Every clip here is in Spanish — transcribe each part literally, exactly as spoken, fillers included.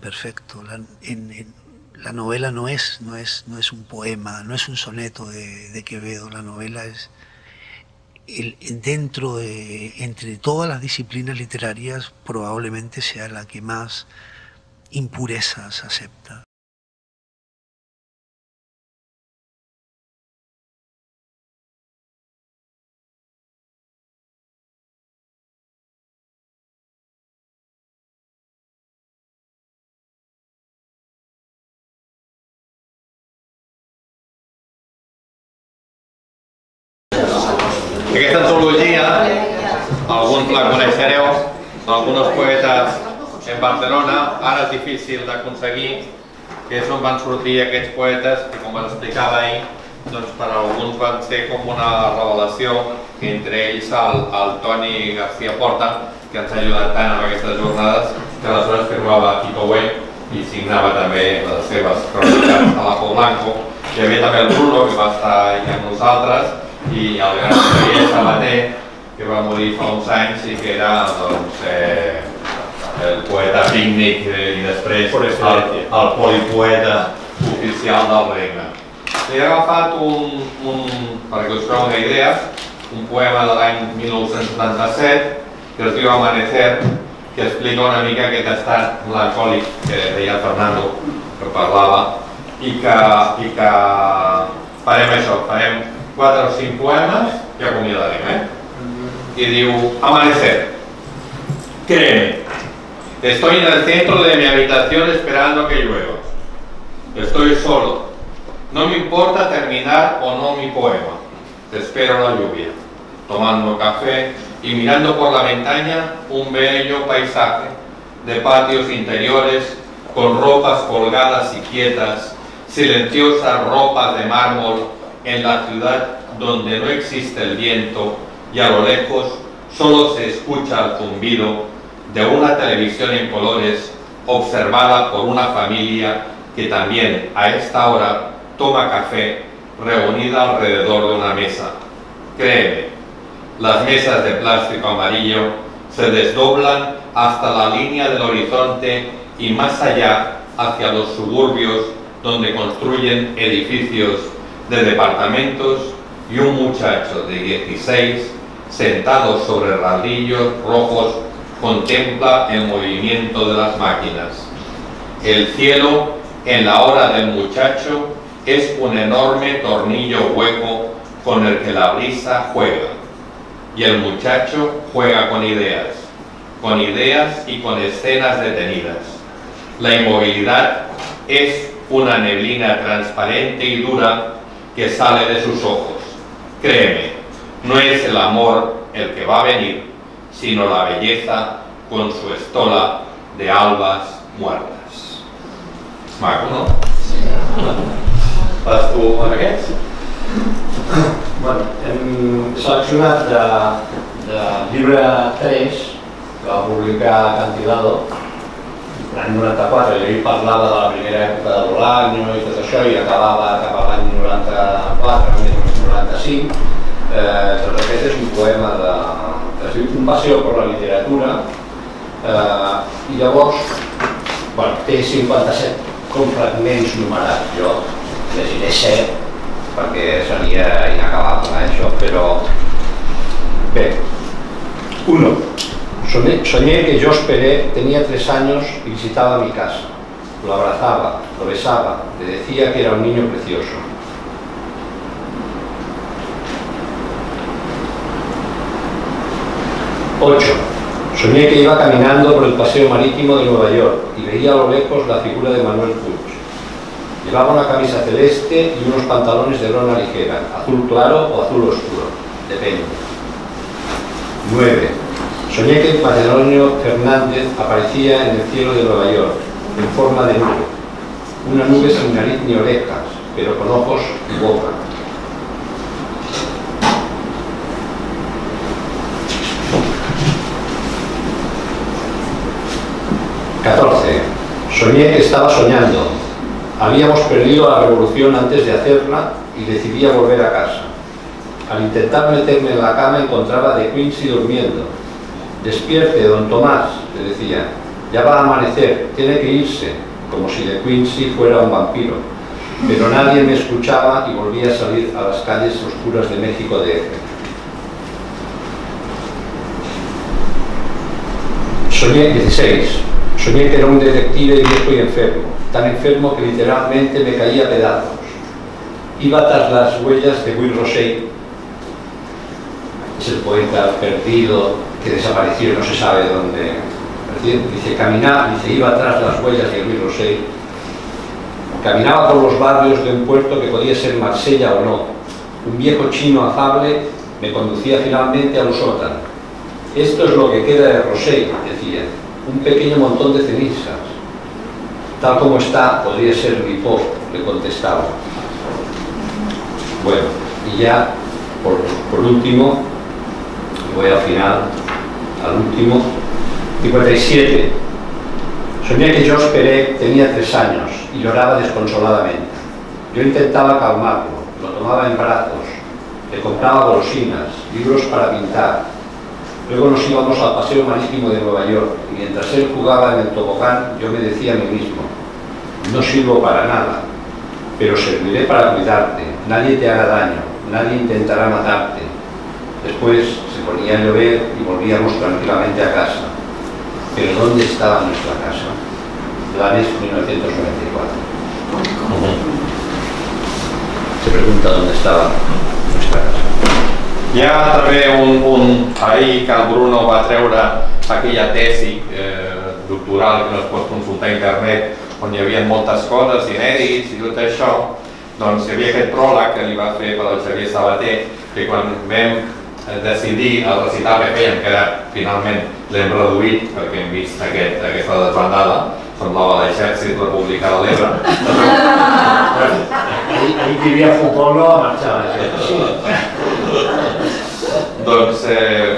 Perfecto. La, en, en, la novela no es, no, es, no es un poema, no es un soneto de, de Quevedo. La novela es, el, dentro de, entre todas las disciplinas literarias, probablemente sea la que más impurezas acepta. Aquesta antologia, algun la coneixereu, algunos poetes en Barcelona, ara és difícil d'aconseguir, que és on van sortir aquests poetes que, com es explicava ahir, doncs per alguns van ser com una revelació, entre ells el, el Toni García Porta, que ens ha ajudat tant en aquestes jornades, que aleshores firmava Tito Web i signava també les seves cròniques a la Pau Blanco. Hi havia també el Bruno, que va estar aquí amb nosaltres, i el gran Xavier Sabater, que va morir fa uns anys i que era el poeta pícnic i després el polipoeta oficial del regne. He agafat un, perquè us feu una idea, un poema de l'any mil nou-cents setanta-set que es diu Amanecer, que explica una mica aquest estat melancòlic que deia Fernando, que parlava, i que farem això, farem quatre o cinc poemes que acomiadarem, eh? Y digo, amanecer. Créeme, estoy en el centro de mi habitación esperando que llueva. Estoy solo. No me importa terminar o no mi poema. Te espero la lluvia, tomando café y mirando por la ventana un bello paisaje de patios interiores con ropas colgadas y quietas, silenciosas ropas de mármol en la ciudad donde no existe el viento y a lo lejos solo se escucha el zumbido de una televisión en colores observada por una familia que también a esta hora toma café reunida alrededor de una mesa. Créeme, las mesas de plástico amarillo se desdoblan hasta la línea del horizonte y más allá hacia los suburbios donde construyen edificios de departamentos y un muchacho de dieciséis sentado sobre ladrillos rojos contempla el movimiento de las máquinas. El cielo en la hora del muchacho es un enorme tornillo hueco con el que la brisa juega y el muchacho juega con ideas, con ideas y con escenas detenidas. La inmovilidad es una neblina transparente y dura que sale de sus ojos. Créeme, no es el amor el que va a venir, sino la belleza con su estola de albas muertas. Es maco, ¿no? Sí. Vas tu amb aquests? Bueno, hem seleccionat de, del llibre tres, que va publicar Cantilado, l'any noranta-quatre, jo hi parlava de la primera època de Bolaño i tot això, i acabava cap a l'any noranta-quatre, noranta-cinc. Doncs aquest és un poema que es diu Compassió per la literatura, i llavors té cinquanta-set com fragments numerats. Jo llegiré set perquè seria inacabable això, però bé. Uno. Soñé que Josperé tenía tres años y visitaba mi casa. Lo abrazaba, lo besaba, le decía que era un niño precioso. Ocho. Soñé que iba caminando por el paseo marítimo de Nueva York y veía a lo lejos la figura de Manuel Puig. Llevaba una camisa celeste y unos pantalones de lona ligera, azul claro o azul oscuro, depende. Nueve. Soñé que el macedonio Fernández aparecía en el cielo de Nueva York, en forma de nube. Una nube sin nariz ni orejas, pero con ojos y boca. catorce. Soñé que estaba soñando. Habíamos perdido la revolución antes de hacerla y decidí volver a casa. Al intentar meterme en la cama encontraba a De Quincy durmiendo. Despierte, don Tomás, le decía, Ya va a amanecer, tiene que irse, como si De Quincy fuera un vampiro. Pero nadie me escuchaba y volví a salir a las calles oscuras de México D F. Soñé dieciséis. Soñé que era un detective viejo y enfermo, tan enfermo que literalmente me caía a pedazos. Iba tras las huellas de Will Rosay. Es el poeta perdido que desapareció y no se sabe dónde. Dice, caminaba, dice, iba tras las huellas de Will Rosay. Caminaba por los barrios de un puerto que podía ser Marsella o no. Un viejo chino afable me conducía finalmente a un sótano. Esto es lo que queda de Rosay, decía. Un pequeño montón de cenizas. Tal como está, podría ser mi pop, le contestaba. Bueno, y ya, por, por último, voy al final, al último, cincuenta y siete. Soñé que Josperé tenía tres años y lloraba desconsoladamente. Yo intentaba calmarlo, lo tomaba en brazos, le compraba golosinas, libros para pintar. Luego nos íbamos al paseo marítimo de Nueva York y mientras él jugaba en el tobogán yo me decía a mí mismo, no sirvo para nada, pero serviré para cuidarte, nadie te hará daño, nadie intentará matarte. Después se ponía a llover y volvíamos tranquilamente a casa. Pero ¿dónde estaba nuestra casa? Planes mil novecientos noventa y cuatro. Se pregunta dónde estaba nuestra casa. Ja també un, un ahir que el Bruno va treure aquella tesi eh, doctoral que no es pot consultar a internet on hi havia moltes coses inèdits i tot això, doncs hi havia aquest pròleg que li va fer per al Xavier Sabater que quan vam decidir el recitar que fèiem, que era, finalment l'hem reduït perquè hem vist aquest, aquesta desbandada, semblava l'exèrcit republicà de l'Ebre. Ahir que hi havia futbol no va marxar. Doncs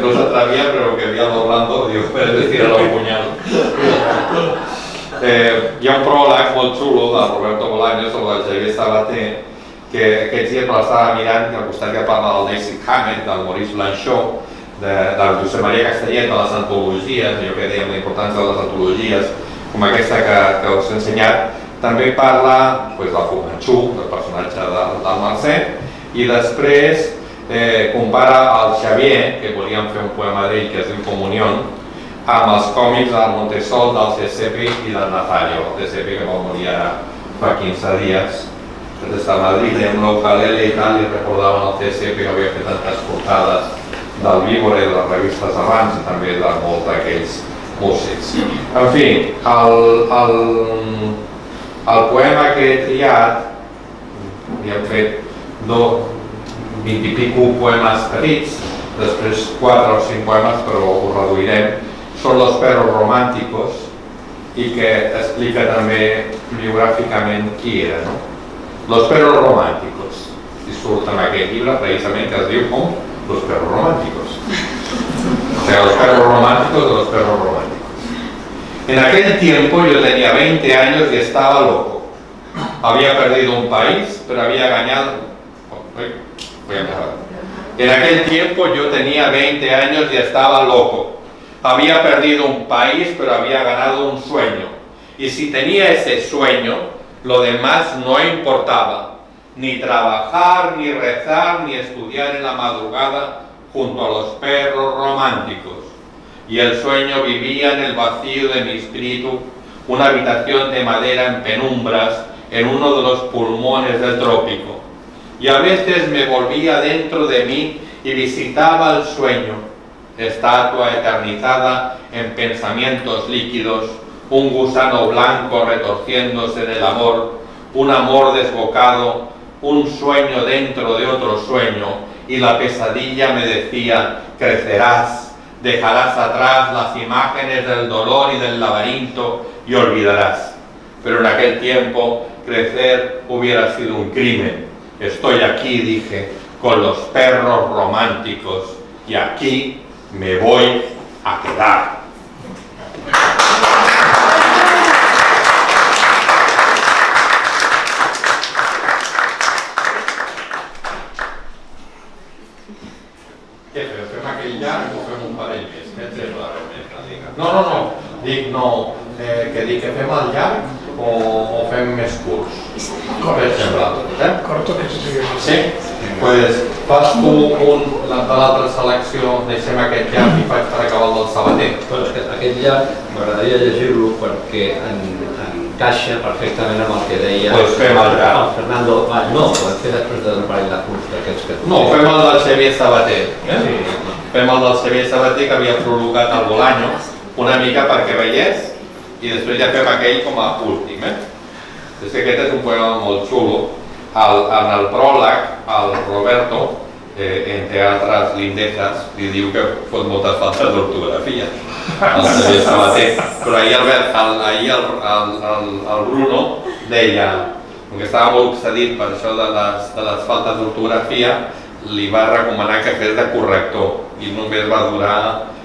no s'atrevia, però que hi havia l'Orlando, diu, per tirar-lo al punyal. Hi ha un pròleg molt xulo de Roberto Bolaño sobre el Xavier Sabater, que aquests dies me l'estava mirant, que al costat que parla del Daisy Hammett, del Maurice Blanchot, del José María Castellet, de les antologies, allò que dèiem, la importància de les antologies, com aquesta que us he ensenyat. També parla del Fumanchu, del personatge del Mercè, i després compara el Xavier, que volíem fer un poema d'ell que es diu Comunión, amb els còmics del Montesol, del C C P i del Natalio, el C C P que va morir ara fa quinze dies. Des de Madrid hi ha un ukelele i tal, i recordaven el C C P que havia fet tantes portades del Víbora i de les revistes Avance i també de molts d'aquells músics. En fi, el poema que he triat, hi hem fet dos vint i pico poemes petits, després quatre o cinc poemes, però ho reduirem, són Los perros románticos i que explica també biogràficament qui era. Los perros románticos, i surt en aquest llibre precisament que es diu com Los perros románticos. O sea, Los perros románticos de Los perros románticos. En aquel tiempo yo tenía veinte años y estaba loco. Había perdido un país, pero había ganado... En aquel tiempo yo tenía veinte años y estaba loco. Había perdido un país, pero había ganado un sueño. Y si tenía ese sueño, lo demás no importaba. Ni trabajar, ni rezar, ni estudiar en la madrugada junto a los perros románticos. Y el sueño vivía en el vacío de mi espíritu, una habitación de madera en penumbras, en uno de los pulmones del trópico. Y a veces me volvía dentro de mí y visitaba el sueño, estatua eternizada en pensamientos líquidos, un gusano blanco retorciéndose del amor, un amor desbocado, un sueño dentro de otro sueño, y la pesadilla me decía, crecerás, dejarás atrás las imágenes del dolor y del laberinto y olvidarás. Pero en aquel tiempo crecer hubiera sido un crimen. Estoy aquí, dije, con los perros románticos y aquí me voy a quedar. Què fem? Fem aquell llarg o fem un parell més? No, no, no. Dic no. dir que fem el llarg o, o fem més curts, per exemple. Eh? Corto que sí. Sí? Pues, fas tu un de l'altra selecció, deixem aquest llarg i faig per acabar el del Sabater. Pues, aquest llarg m'agradaria llegir-lo perquè en, encaixa perfectament amb el que deia... Pues fem el llarg. El Fernando, ah, no, podem fer després de parell de curts d'aquests que... No, fem el del Xavier Sabater. Eh? Sí. Fem el del Xavier Sabater que havia prologat el Bolaño, una mica perquè veiés, i després ja fem aquell com a últim. És que aquest és un poema molt xulo. En el pròleg, el Roberto, en teatres lindeses, li diu que fot moltes faltes d'ortografia, el Xavier Sabater. Però ahir el Bruno deia, com que estava molt obsedit per això de les faltes d'ortografia, li va recomanar que fes de corrector i només va durar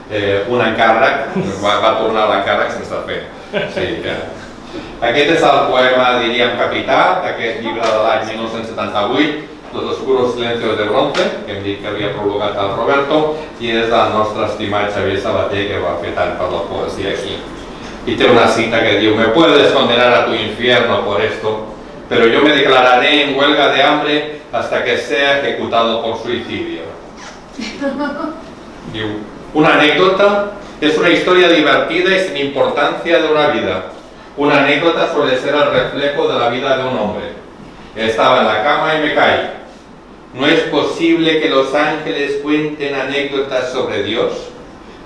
un encàrrec, va tornar a l'encàrrec sense fer. Aquest és el poema, diríem, capità d'aquest llibre de l'any mil nou-cents setanta-vuit, Los oscuros silencios de bronce, que hem dit que havia prologat el Roberto, i és del nostre estimat Xavier Sabater, que va fer tant per la poesia aquí. I té una cita que diu: «Me puedes condenar a tu infierno por esto, pero yo me declararé en huelga de hambre hasta que sea ejecutado por suicidio». Diu: «Una anécdota es una historia divertida y sin importancia de una vida. Una anécdota suele ser el reflejo de la vida de un hombre. Estaba en la cama y me caí. No es posible que los ángeles cuenten anécdotas sobre Dios.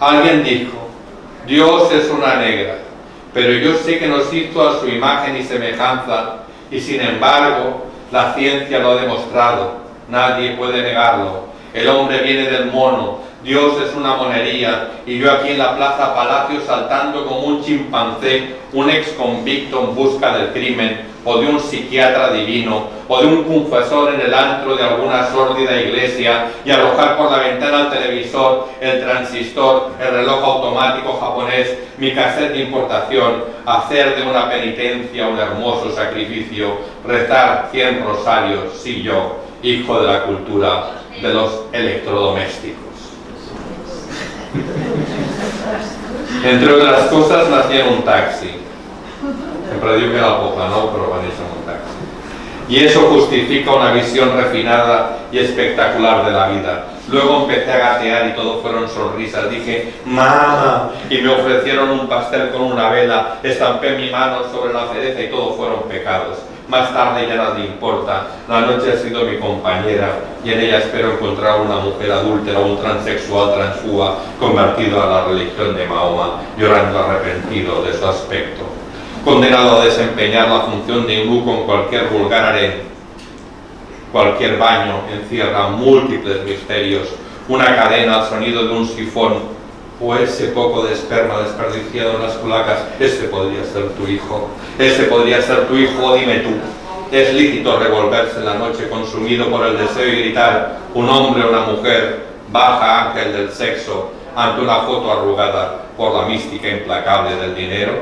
Alguien dijo: Dios es una negra, pero yo sé que nos hizo a su imagen y semejanza, y sin embargo, la ciencia lo ha demostrado, nadie puede negarlo. El hombre viene del mono, Dios es una monería, y yo aquí en la plaza Palacio saltando como un chimpancé, un ex convicto en busca del crimen, o de un psiquiatra divino, o de un confesor en el antro de alguna sórdida iglesia, y arrojar por la ventana el televisor, el transistor, el reloj automático japonés, mi cassette de importación, hacer de una penitencia un hermoso sacrificio, rezar cien rosarios, sí yo, hijo de la cultura de los electrodomésticos». Entre otras cosas, nací en un taxi. Siempre digo que la boca no, pero va a irse en un taxi. Y eso justifica una visión refinada y espectacular de la vida. Luego empecé a gatear y todo fueron sonrisas. Dije: «¡Mamá!», y me ofrecieron un pastel con una vela. Estampé mi mano sobre la cereza y todo fueron pecados. Más tarde ya nada importa. La noche ha sido mi compañera y en ella espero encontrar una mujer adúltera o un transexual transfuga convertido a la religión de Mahoma, llorando arrepentido de su aspecto, condenado a desempeñar la función de hindú con cualquier vulgar harén. Cualquier baño encierra múltiples misterios, una cadena al sonido de un sifón, o ese poco de esperma desperdiciado en las culacas. Ese podría ser tu hijo, ese podría ser tu hijo, dime tú. Es lícito revolverse en la noche consumido por el deseo y gritar: un hombre o una mujer, baja ángel del sexo, ante una foto arrugada por la mística implacable del dinero.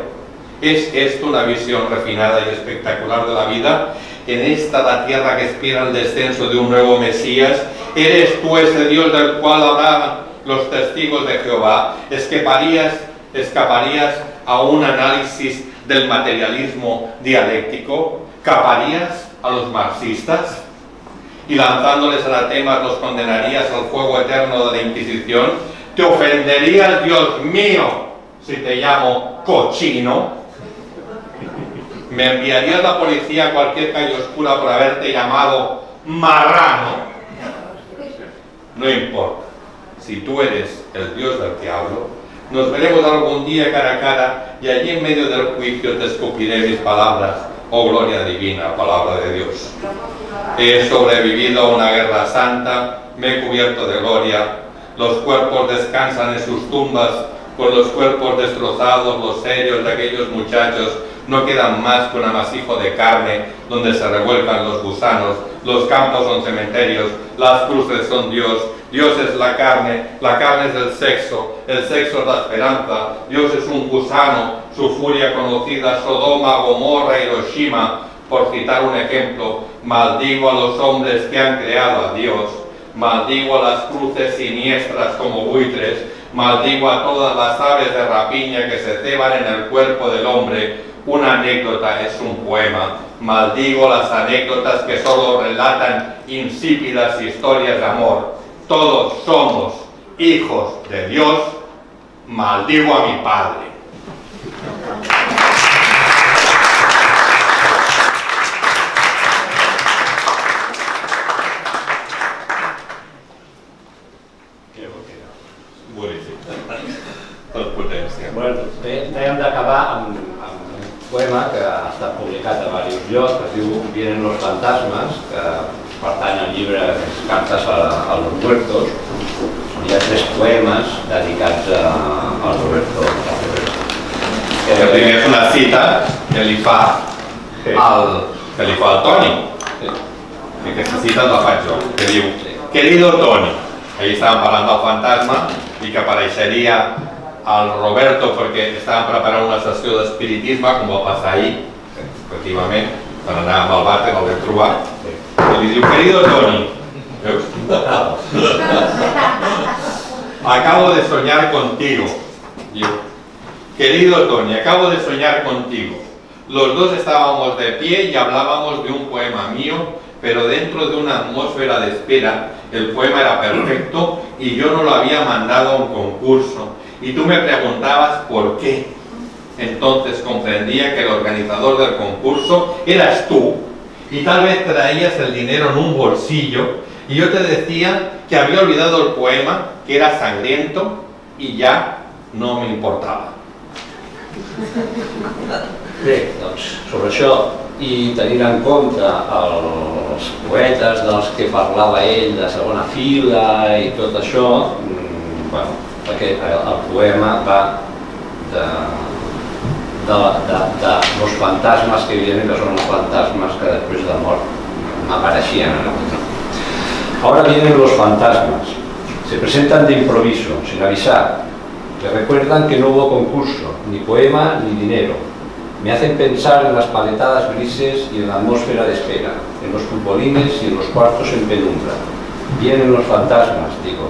¿Es esto una visión refinada y espectacular de la vida? En esta la tierra que espera el descenso de un nuevo Mesías, ¿eres tú ese Dios del cual hablaban los testigos de Jehová? ¿Escaparías, escaparías a un análisis del materialismo dialéctico? ¿Caparías a los marxistas? ¿Y lanzándoles anatemas los condenarías al fuego eterno de la Inquisición? ¿Te ofenderías, Dios mío, si te llamo cochino? ¿Me enviarías la policía a cualquier calle oscura por haberte llamado marrano? No importa. Si tú eres el Dios del que hablo, nos veremos algún día cara a cara y allí en medio del juicio te escupiré mis palabras, oh gloria divina, palabra de Dios. He sobrevivido a una guerra santa, me he cubierto de gloria, los cuerpos descansan en sus tumbas, con los cuerpos destrozados, los serios de aquellos muchachos, no quedan más que un amasijo de carne donde se revuelcan los gusanos, los campos son cementerios, las cruces son Dios, Dios es la carne, la carne es el sexo, el sexo es la esperanza, Dios es un gusano, su furia conocida, Sodoma, Gomorra, Hiroshima, por citar un ejemplo. Maldigo a los hombres que han creado a Dios, maldigo a las cruces siniestras como buitres, maldigo a todas las aves de rapiña que se ceban en el cuerpo del hombre. Una anécdota es un poema. Maldigo las anécdotas que solo relatan insípidas historias de amor. Todos somos hijos de Dios. Maldigo a mi padre. Bueno, hem d'acabar amb un poema que ha estat publicat a diversos llocs, que es diu Vienen los fantasmas, que pertany al llibre Cartas a los muertos. Hi ha tres poemes dedicats a Roberto. El primer és una cita que li fa al Toni. Aquesta cita la faig jo, que diu: Querido Toni, ahí estaven parlant del fantasma i que apareixeria al Roberto porque estaban preparando una sesión de espiritismo, como va pasar ahí, efectivamente, para nada mal bate, no de trobar. Y le digo, querido Tony, acabo de soñar contigo. Digo, querido Tony, acabo de soñar contigo. Los dos estábamos de pie y hablábamos de un poema mío, pero dentro de una atmósfera de espera. El poema era perfecto y yo no lo había mandado a un concurso. Y tú me preguntabas por qué. Entonces comprendía que el organizador del concurso eras tú y tal vez traías el dinero en un bolsillo y yo te decía que había olvidado el poema, que era sangriento y ya no me importaba. Bé, doncs, sobre això i tenint en compte els poetes dels que parlava ell de segona fila i tot això, bueno, perquè el poema va de los fantasmes, que evidentment són els fantasmes que després de mort apareixien. Ahora vienen los fantasmas, se presentan de improviso, sin avisar, me recuerdan que no hubo concurso, ni poema ni dinero, me hacen pensar en las paletadas grises y en la atmósfera de espera, en los futbolines y en los cuartos en penumbra. Vienen los fantasmas, digo.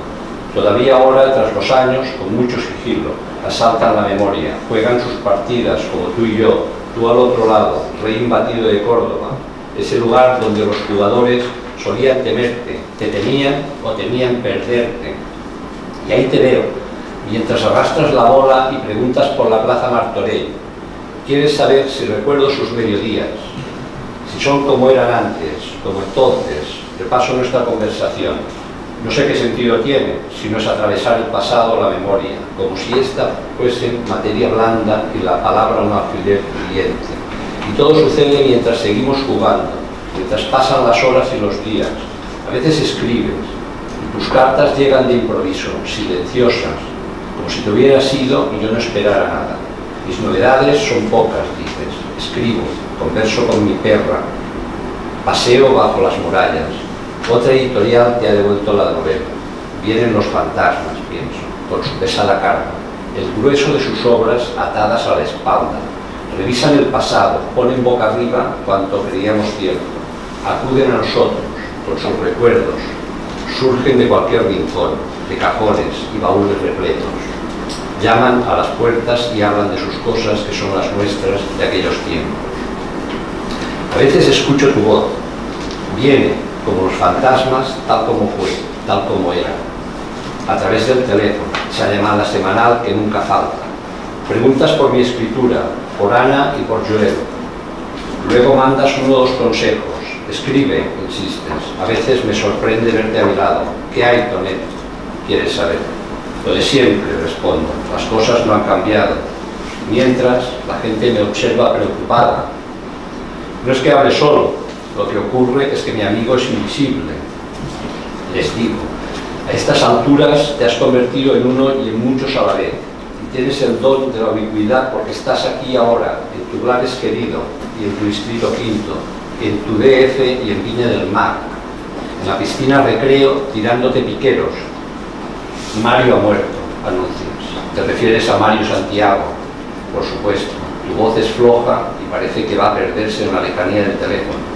Todavía ahora, tras los años, con mucho sigilo, asaltan la memoria, juegan sus partidas como tú y yo, tú al otro lado, rey invadido de Córdoba, ese lugar donde los jugadores solían temerte, te temían o temían perderte. Y ahí te veo, mientras arrastras la bola y preguntas por la plaza Martorell. Quieres saber si recuerdo sus mediodías, si son como eran antes, como entonces, repaso nuestra conversación. No sé qué sentido tiene, si no es atravesar el pasado o la memoria, como si esta fuese materia blanda y la palabra un alfiler brillante. Y todo sucede mientras seguimos jugando, mientras pasan las horas y los días. A veces escribes, y tus cartas llegan de improviso, silenciosas, como si te hubieras ido y yo no esperara nada. Mis novedades son pocas, dices. Escribo, converso con mi perra, paseo bajo las murallas. Otra editorial te ha devuelto la novela. Vienen los fantasmas, pienso, con su pesada carga, el grueso de sus obras atadas a la espalda. Revisan el pasado, ponen boca arriba cuanto creíamos cierto. Acuden a nosotros, con sus recuerdos. Surgen de cualquier rincón, de cajones y baúles repletos. Llaman a las puertas y hablan de sus cosas que son las nuestras de aquellos tiempos. A veces escucho tu voz. Viene, como los fantasmas, tal como fue, tal como era. A través del teléfono, esa llamada semanal que nunca falta. Preguntas por mi escritura, por Ana y por Joel. Luego mandas uno o dos consejos. Escribe, insistes. A veces me sorprende verte a mi lado. ¿Qué hay, Tonet? ¿Quieres saber? Lo de siempre, respondo. Las cosas no han cambiado. Mientras, la gente me observa preocupada. No es que hable solo. Lo que ocurre es que mi amigo es invisible. Les digo, a estas alturas te has convertido en uno y en muchos a la vez. Y tienes el don de la ubicuidad porque estás aquí ahora, en tu lugar querido y en tu distrito quinto, en tu D F y en Viña del Mar. En la piscina recreo, tirándote piqueros. Mario ha muerto, anuncias. Te refieres a Mario Santiago, por supuesto. Tu voz es floja y parece que va a perderse en la lejanía del teléfono.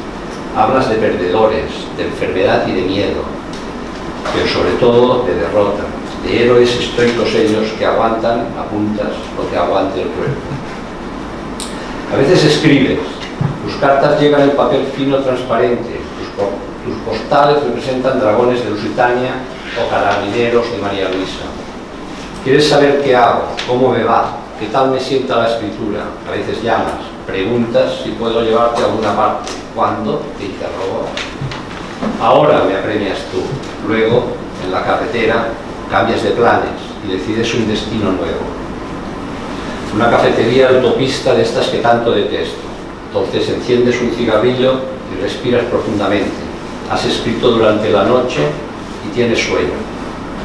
Hablas de perdedores, de enfermedad y de miedo, pero sobre todo de derrota, de héroes estoicos ellos que aguantan a puntas lo que aguante el pueblo. A veces escribes, tus cartas llegan en papel fino transparente, tus, tus postales representan dragones de Lusitania o carabineros de María Luisa. Quieres saber qué hago, cómo me va, qué tal me sienta la escritura. A veces llamas, preguntas si puedo llevarte a alguna parte, cuándo te interrogo. Ahora me apremias tú, luego, en la carretera, cambias de planes y decides un destino nuevo. Una cafetería autopista de estas que tanto detesto. Entonces enciendes un cigarrillo y respiras profundamente. Has escrito durante la noche y tienes sueño.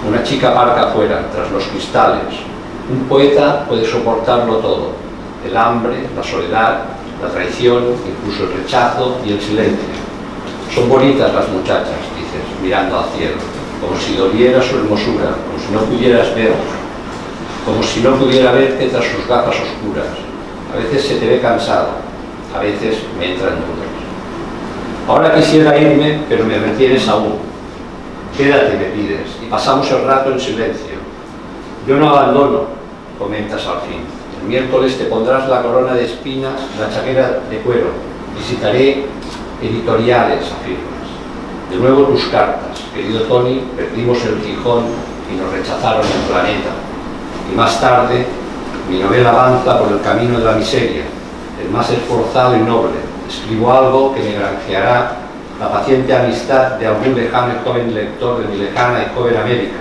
Una chica aparca afuera, tras los cristales. Un poeta puede soportarlo todo. El hambre, la soledad, la traición, incluso el rechazo y el silencio. Son bonitas las muchachas, dices, mirando al cielo, como si doliera su hermosura, como si no pudieras ver, como si no pudiera verte tras sus gafas oscuras. A veces se te ve cansado, a veces me entran dudas. Ahora quisiera irme, pero me retienes aún. Quédate, me pides, y pasamos el rato en silencio. Yo no abandono, comentas al fin. El miércoles te pondrás la corona de espinas, la chaquera de cuero. Visitaré editoriales, afirmas. De nuevo tus cartas. Querido Tony, perdimos el Gijón y nos rechazaron el planeta. Y más tarde, mi novela avanza por el camino de la miseria, el más esforzado y noble. Escribo algo que me granjeará la paciente amistad de algún lejano y joven lector de mi lejana y joven América.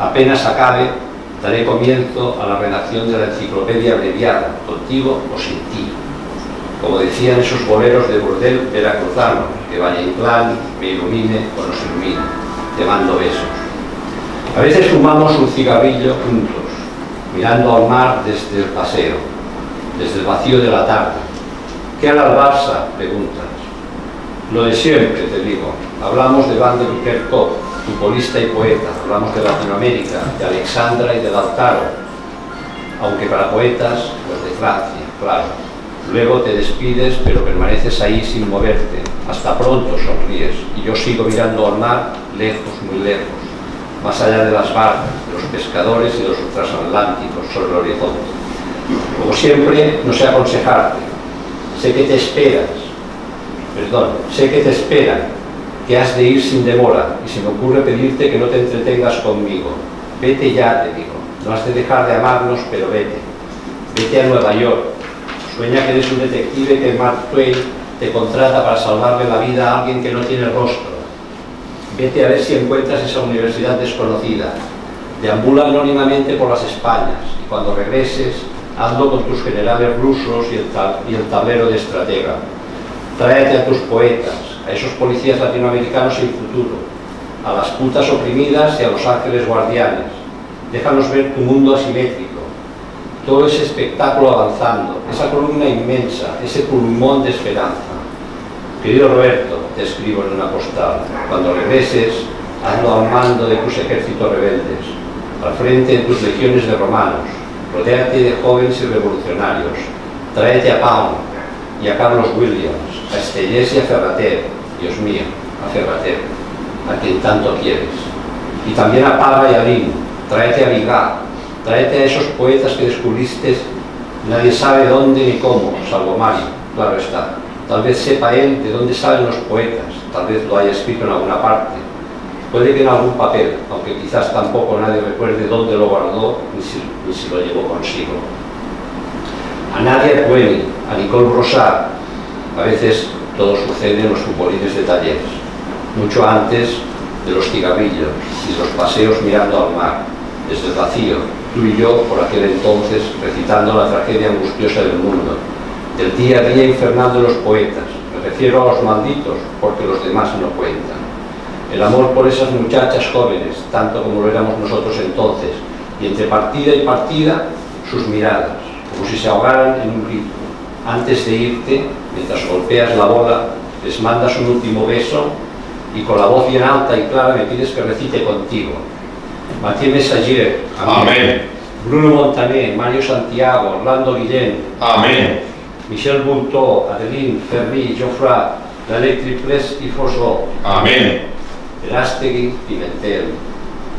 Apenas acabe, daré comienzo a la redacción de la enciclopedia abreviada, contigo o sin ti. Como decían esos boleros de burdel veracruzano, que vaya Inclán, me ilumine o nos ilumine, te mando besos. A veces fumamos un cigarrillo juntos, mirando al mar desde el paseo, desde el vacío de la tarde. ¿Qué hará el Barça?, preguntas. Lo de siempre, te digo. Hablamos de Van der Kerkhoff, futbolista y poeta, hablamos de Latinoamérica, de Alejandra y de Lactaro, aunque para poetas, los de Francia, claro. Luego te despides, pero permaneces ahí sin moverte. Hasta pronto, sonríes, y yo sigo mirando al mar, lejos, muy lejos, más allá de las barcas, de los pescadores y de los transatlánticos sobre el horizonte. Como siempre, no sé aconsejarte. Sé que te esperas, perdón, sé que te esperan, que has de ir sin demora, y se me ocurre pedirte que no te entretengas conmigo. Vete ya, te digo. No has de dejar de amarnos, pero vete. Vete a Nueva York. Sueña que eres un detective que Mark Twain te contrata para salvarle la vida a alguien que no tiene rostro. Vete a ver si encuentras esa universidad desconocida. Deambula anónimamente por las Españas y cuando regreses, hazlo con tus generales rusos y el, tab y el tablero de estratega. Tráete a tus poetas, a esos policías latinoamericanos sin futuro, a las putas oprimidas y a los ángeles guardianes. Déjanos ver tu mundo asimétrico. Todo ese espectáculo avanzando, esa columna inmensa, ese pulmón de esperanza. Querido Roberto, te escribo en una postal. Cuando regreses, hazlo al mando de tus ejércitos rebeldes, al frente de tus legiones de romanos. Rodéate de jóvenes y revolucionarios. Tráete a Pau y a Carlos Williams, a Estellés y a Ferrater, Dios mío, a Ferrater, a quien tanto quieres. Y también a Pava y a Lino. Tráete a Vigá. Tráete a esos poetas que descubriste, nadie sabe dónde ni cómo, salvo Mario, claro está. Tal vez sepa él de dónde salen los poetas, tal vez lo haya escrito en alguna parte. Puede que en algún papel, aunque quizás tampoco nadie recuerde dónde lo guardó ni si, ni si lo llevó consigo. A Nadia Twain, a Nicole Rosay, a veces todo sucede en los futbolines de talleres, mucho antes de los cigarrillos y los paseos mirando al mar, desde el vacío. Tú y yo, por aquel entonces, recitando la tragedia angustiosa del mundo, del día a día infernal de los poetas, me refiero a los malditos, porque los demás no cuentan. El amor por esas muchachas jóvenes, tanto como lo éramos nosotros entonces, y entre partida y partida, sus miradas, como si se ahogaran en un grito. Antes de irte, mientras golpeas la bola, les mandas un último beso, y con la voz bien alta y clara me pides que recite contigo. Mathieu Messagier, amén. Amén. Bruno Montané, Mario Santiago, Orlando Guillén, amén. Michel Buntot, Adeline, Ferri, Geoffroy, L'Electric Press y Foslo, amén. Erastegui, Pimentel,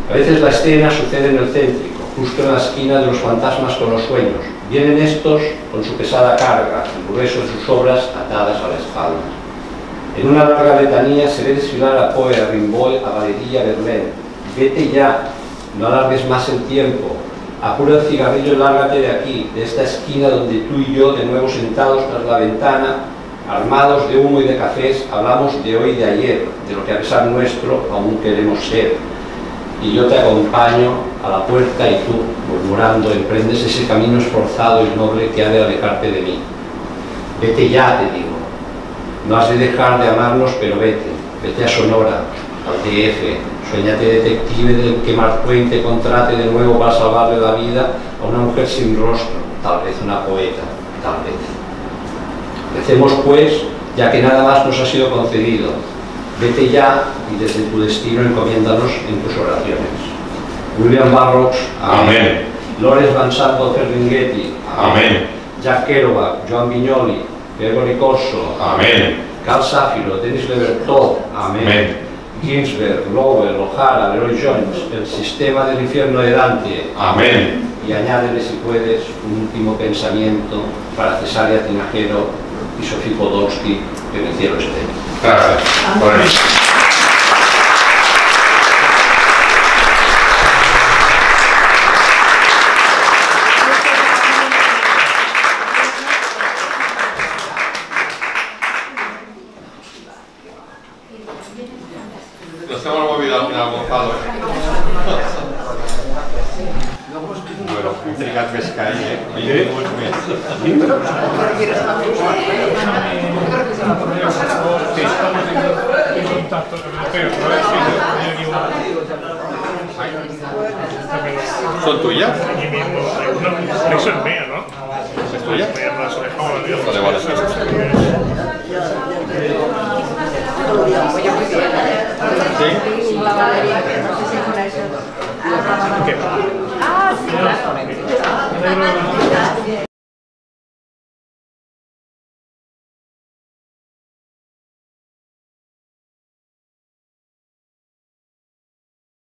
A veces la escena sucede en el céntrico, justo en la esquina de los fantasmas con los sueños. Vienen estos con su pesada carga, el grueso de sus obras atadas a la espalda. En una larga letanía se ve desfilar a Poe, a Rimbaud, a Valéry, a Verlaine. Vete ya, no alargues más el tiempo. Apura el cigarrillo y lárgate de aquí, de esta esquina donde tú y yo, de nuevo sentados tras la ventana, armados de humo y de cafés, hablamos de hoy y de ayer, de lo que a pesar nuestro aún queremos ser. Y yo te acompaño a la puerta y tú, murmurando, emprendes ese camino esforzado y noble que ha de alejarte de mí. Vete ya, te digo. No has de dejar de amarnos, pero vete. Vete a Sonora, al D F. Suéñate detective del que Mark Twain te contrate de nuevo para salvarle la vida a una mujer sin rostro, tal vez una poeta, tal vez. Recemos pues, ya que nada más nos ha sido concedido. Vete ya y desde tu destino encomiéndanos en tus oraciones. William Burroughs, amén. Amén. Lawrence Van Sardo Ferlinghetti, amén. Amén. Jack Kerouac, Joan Vignoli, Gregory Corso, amén. Carl Safiro, Denis Levertov, amén. Amén. Ginsberg, Lowell, O'Hara, Leroy Jones, El sistema del infierno de Dante, amén. Y añádele si puedes un último pensamiento para Cesaria Tinajero y Sofía Podolsky, que en el cielo esté. Gracias. Bueno. Nos hemos movido al final, Gonzalo. Bueno, un trigat més que ahí, ¿eh? Y de dos meses. ¿Son tuyas? No, eso es mía, ¿no? ¿Es tuya? Vale, vale. ¿Sí? Ah, sí.